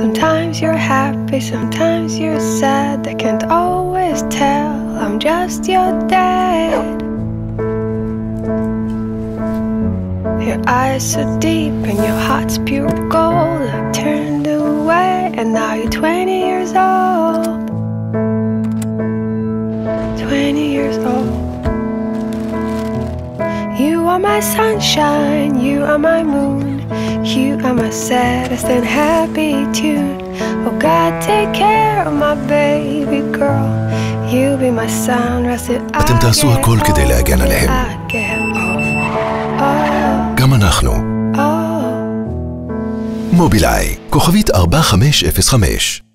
Sometimes you're happy, sometimes you're sad. I can't always tell, I'm just your dad. Your eyes so deep and your heart's pure gold. I turned away and now you're 20 years old. 20 years old. You are my sunshine, you are my moon. You are my saddest and happy tune. Oh God, take care of my baby girl. You be my sunrise that I אתם תעשו הכל כדי להגן עליהם. גם אנחנו. מובילאיי, כוכבית 4505